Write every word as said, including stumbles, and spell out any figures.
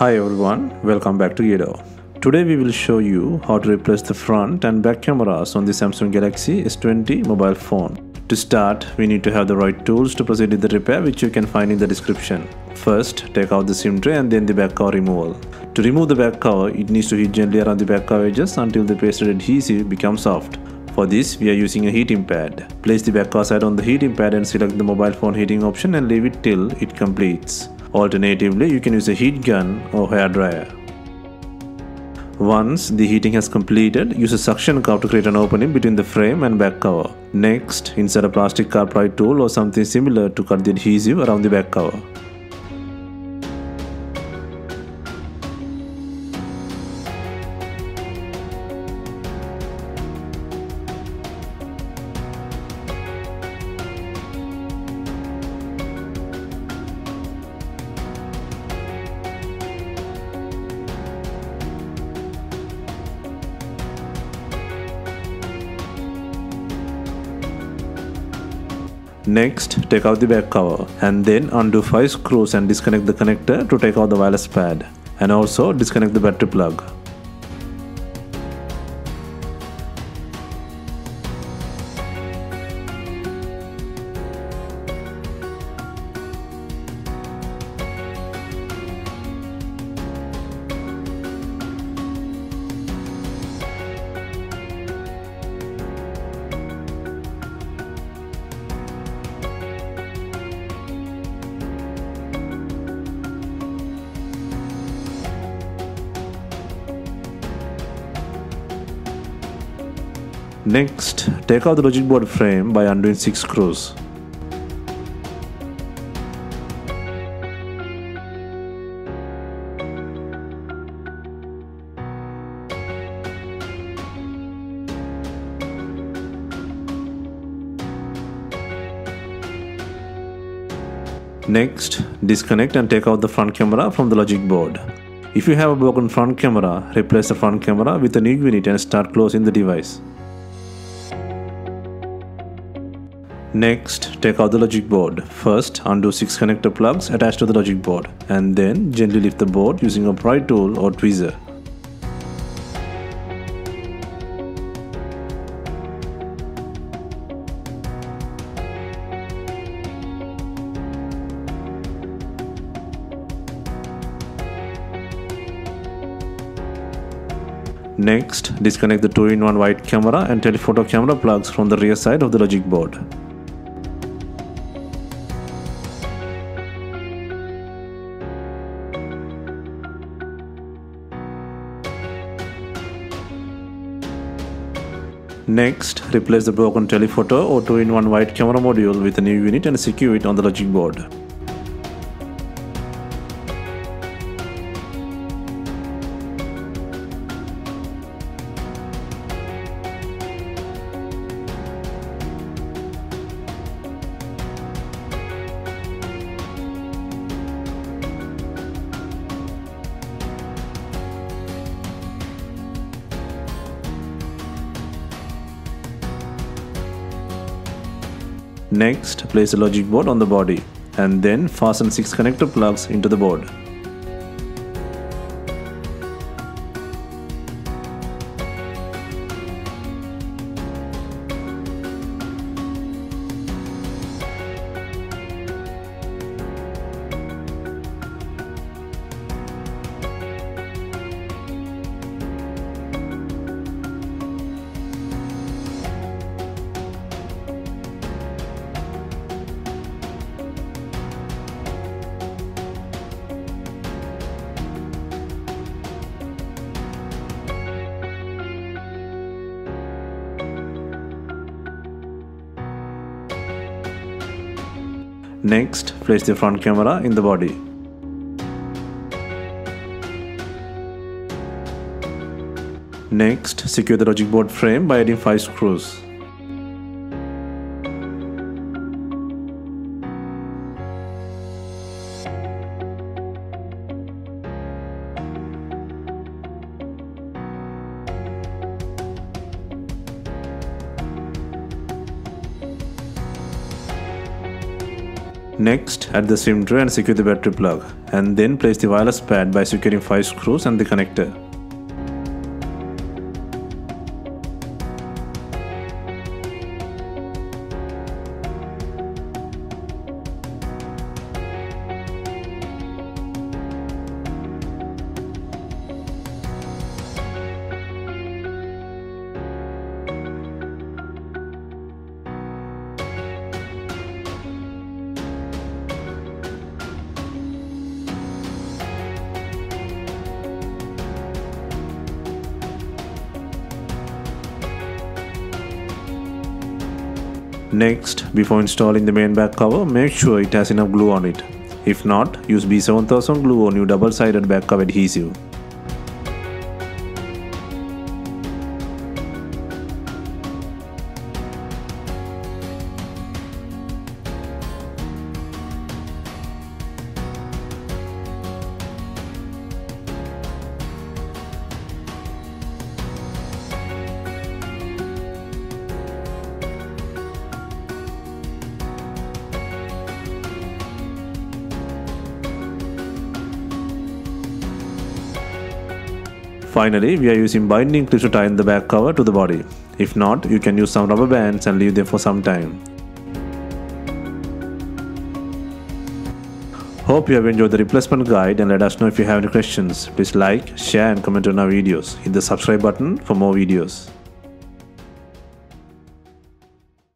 Hi everyone, welcome back to Geardo. Today we will show you how to replace the front and back cameras on the Samsung Galaxy S twenty mobile phone. To start, we need to have the right tools to proceed with the repair, which you can find in the description. First, take out the SIM tray and then the back cover removal. To remove the back cover, it needs to heat gently around the back cover edges until the pasted adhesive becomes soft. For this, we are using a heating pad. Place the back cover side on the heating pad and select the mobile phone heating option and leave it till it completes. Alternatively, you can use a heat gun or hair dryer. Once the heating has completed, use a suction cup to create an opening between the frame and back cover. Next, insert a plastic carpry tool or something similar to cut the adhesive around the back cover. Next, take out the back cover and then undo five screws and disconnect the connector to take out the wireless pad, and also disconnect the battery plug. Next, take out the logic board frame by undoing six screws. Next, disconnect and take out the front camera from the logic board. If you have a broken front camera, replace the front camera with a new unit and start closing the device. Next, take out the logic board. First, undo six connector plugs attached to the logic board and then gently lift the board using a pry tool or tweezer. Next, disconnect the two in one wide camera and telephoto camera plugs from the rear side of the logic board. Next, replace the broken telephoto or two in one wide camera module with a new unit and secure it on the logic board. Next, place the logic board on the body and then fasten six connector plugs into the board. Next, place the front camera in the body. Next, secure the logic board frame by adding five screws. Next, add the SIM tray and secure the battery plug, and then place the wireless pad by securing five screws and the connector. Next, before installing the main back cover, make sure it has enough glue on it. If not, use B seven thousand glue on your double-sided back cover adhesive. Finally, we are using binding clips to tighten the back cover to the body. If not, you can use some rubber bands and leave them for some time. Hope you have enjoyed the replacement guide, and let us know if you have any questions. Please like, share and comment on our videos. Hit the subscribe button for more videos.